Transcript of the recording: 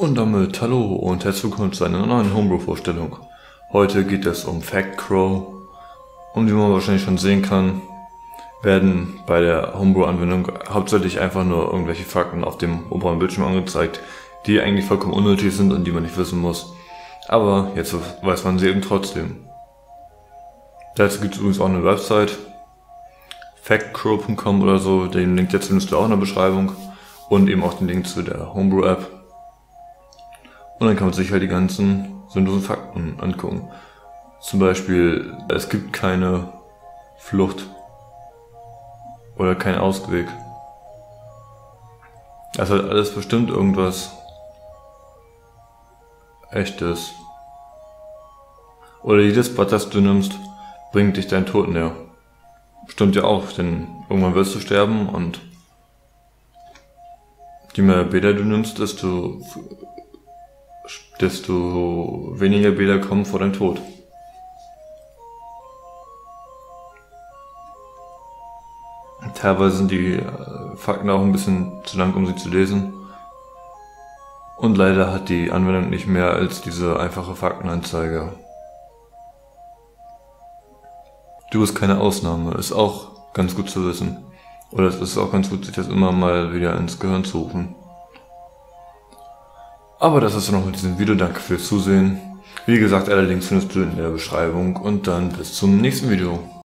Und damit hallo und herzlich willkommen zu einer neuen Homebrew-Vorstellung. Heute geht es um Factcrow und wie man wahrscheinlich schon sehen kann, werden bei der Homebrew-Anwendung hauptsächlich einfach nur irgendwelche Fakten auf dem oberen Bildschirm angezeigt, die eigentlich vollkommen unnötig sind und die man nicht wissen muss. Aber jetzt weiß man sie eben trotzdem. Dazu gibt es übrigens auch eine Website, Factcrow.com oder so, den Link dazu findest du auch in der Beschreibung und eben auch den Link zu der Homebrew-App. Und dann kann man sich halt die ganzen sinnlosen Fakten angucken. Zum Beispiel, es gibt keine Flucht oder keinen Ausweg. Es hat alles bestimmt irgendwas Echtes. Oder jedes Bad, das du nimmst, bringt dich deinen Tod näher. Stimmt ja auch, denn irgendwann wirst du sterben und je mehr Bäder du nimmst, desto weniger Bäder kommen vor deinem Tod. Teilweise sind die Fakten auch ein bisschen zu lang, um sie zu lesen. Und leider hat die Anwendung nicht mehr als diese einfache Faktenanzeige. Du bist keine Ausnahme, ist auch ganz gut zu wissen. Oder es ist auch ganz gut, sich das immer mal wieder ins Gehirn zu rufen. Aber das ist es noch mit diesem Video, danke fürs Zusehen. Wie gesagt, alle Links findest du in der Beschreibung und dann bis zum nächsten Video.